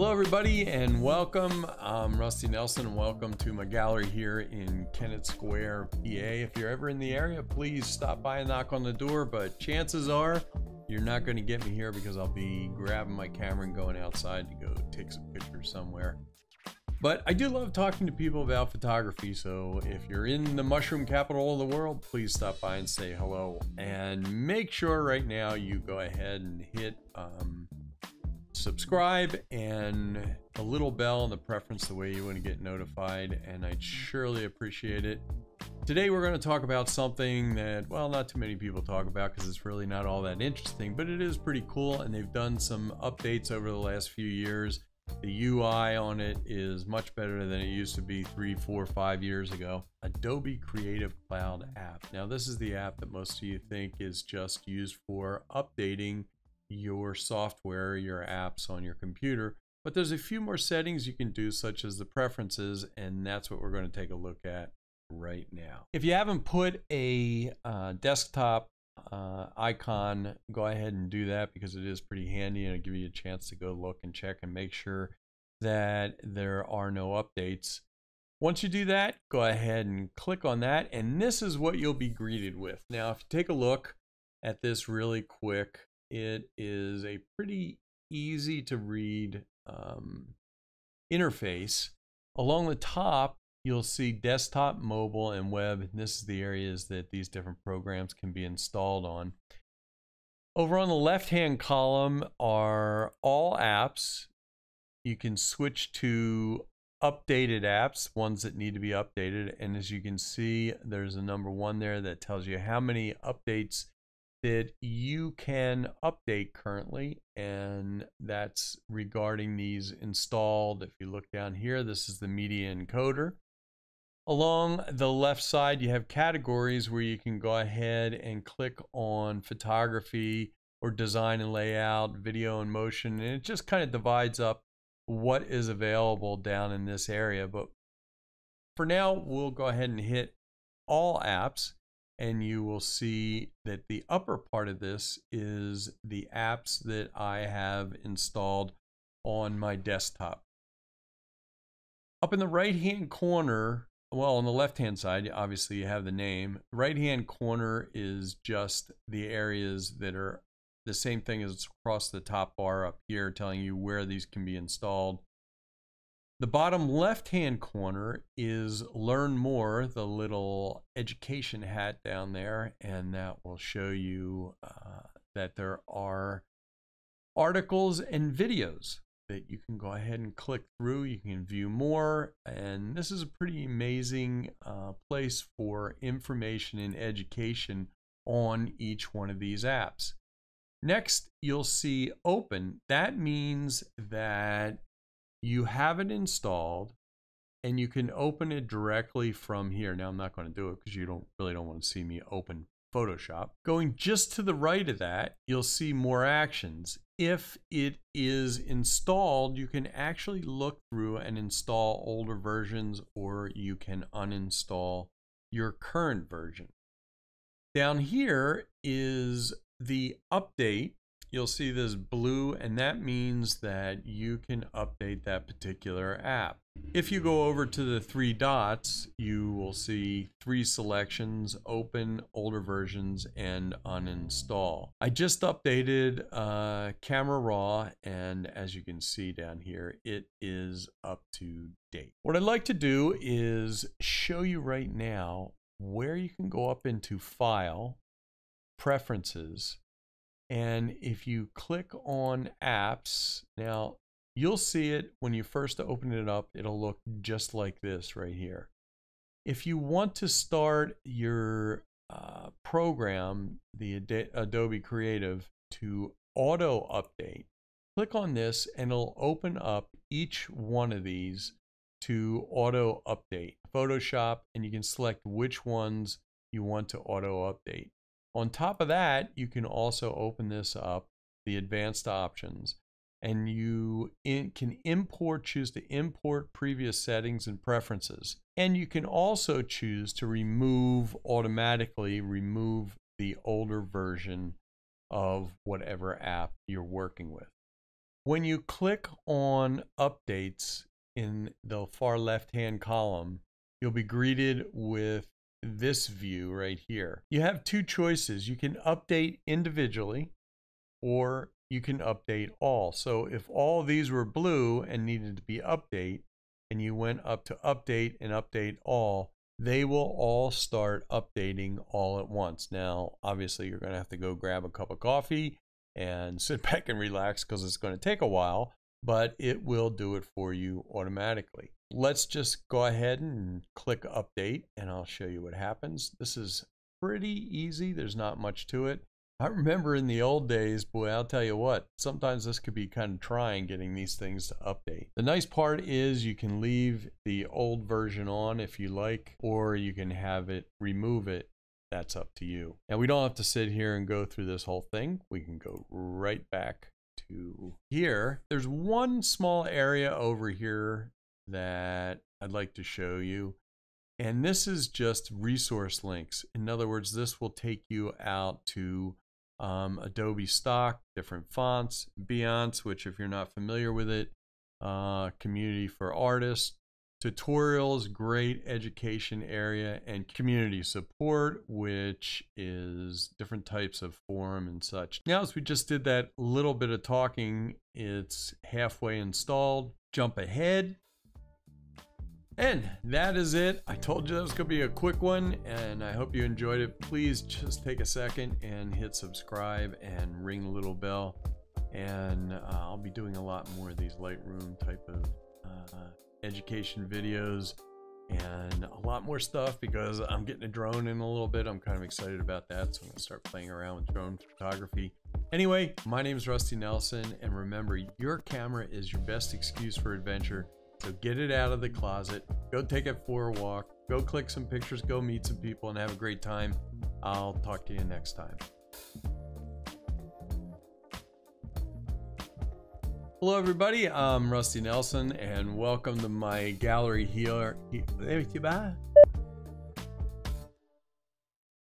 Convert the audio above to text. Hello everybody and welcome. I'm Rusty Nelson and welcome to my gallery here in Kennett Square, PA. If you're ever in the area, please stop by and knock on the door, but chances are you're not going to get me here because I'll be grabbing my camera and going outside to go take some pictures somewhere. But I do love talking to people about photography, so if you're in the mushroom capital of the world, please stop by and say hello. And make sure right now you go ahead and hit subscribe and a little bell in the preference the way you want to get notified, and I'd surely appreciate it. Today we're going to talk about something that, well, not too many people talk about because it's really not all that interesting, but it is pretty cool, and they've done some updates over the last few years. The UI on it is much better than it used to be 3, 4, 5 years ago. Adobe Creative Cloud app. Now this is the app that most of you think is just used for updating your software, your apps on your computer, but there's a few more settings you can do, such as the preferences, and that's what we're going to take a look at right now. If you haven't put a desktop icon, go ahead and do that because it is pretty handy, and it'll give you a chance to go look and check and make sure that there are no updates. Once you do that, go ahead and click on that, and this is what you'll be greeted with. Now if you take a look at this really quick, it is a pretty easy to read interface. Along the top, you'll see desktop, mobile, and web. And this is the areas that these different programs can be installed on. Over on the left-hand column are all apps. You can switch to updated apps, ones that need to be updated. And as you can see, there's a number 1 there that tells you how many updates that you can update currently, and that's regarding these installed. If you look down here, this is the media encoder. Along the left side, you have categories where you can go ahead and click on photography or design and layout, video and motion, and it just kind of divides up what is available down in this area. But for now, we'll go ahead and hit all apps, and you will see that the upper part of this is the apps that I have installed on my desktop. Up in the right-hand corner, well, on the left-hand side, obviously you have the name. Right-hand corner is just the areas that are the same thing as across the top bar up here, telling you where these can be installed. The bottom left-hand corner is Learn More, the little education hat down there, and that will show you that there are articles and videos that you can go ahead and click through. You can view more, and this is a pretty amazing place for information and education on each one of these apps. Next, you'll see Open. That means that you have it installed and you can open it directly from here. Now I'm not going to do it because you really don't want to see me open Photoshop. Going just to the right of that, you'll see more actions. If it is installed, you can actually look through and install older versions, or you can uninstall your current version. Down here is the update. You'll see this blue, and that means that you can update that particular app. If you go over to the 3 dots, you will see 3 selections: open, older versions, and uninstall. I just updated Camera Raw, and as you can see down here, it is up to date. What I'd like to do is show you right now where you can go up into File, Preferences, and if you click on apps, now you'll see it when you first open it up, it'll look just like this right here. If you want to start your program, the Adobe Creative, to auto update, click on this and it'll open up each one of these to auto update Photoshop, and you can select which ones you want to auto update. On top of that, you can also open this up, the advanced options, and you can import, choose to import previous settings and preferences. And you can also choose to remove, automatically remove the older version of whatever app you're working with. When you click on updates in the far left-hand column, you'll be greeted with this view right here. You have two choices. You can update individually or you can update all. So if all these were blue and needed to be updated, and you went up to update and update all, they will all start updating all at once. Now, obviously you're going to have to go grab a cup of coffee and sit back and relax because it's going to take a while, but it will do it for you automatically. Let's just go ahead and click update and I'll show you what happens. This is pretty easy. There's not much to it. I remember in the old days, boy, I'll tell you what, sometimes this could be kind of trying getting these things to update. The nice part is you can leave the old version on if you like, or you can have it, remove it. That's up to you. Now we don't have to sit here and go through this whole thing. We can go right back to here. There's one small area over here that I'd like to show you. And this is just resource links. In other words, this will take you out to Adobe Stock, different fonts, Beyonce, which if you're not familiar with it, community for artists, tutorials, great education area, and community support, which is different types of forum and such. Now, as we just did that little bit of talking, it's halfway installed. Jump ahead. And that is it. I told you that was going to be a quick one, and I hope you enjoyed it. Please just take a second and hit subscribe and ring the little bell. And I'll be doing a lot more of these Lightroom type of education videos and a lot more stuff because I'm getting a drone in a little bit. I'm kind of excited about that, so I'm going to start playing around with drone photography. Anyway, my name is Rusty Nelson, and remember, your camera is your best excuse for adventure. So get it out of the closet, go take it for a walk, go click some pictures, go meet some people, and have a great time. I'll talk to you next time. Hello everybody, I'm Rusty Nelson and welcome to my gallery here.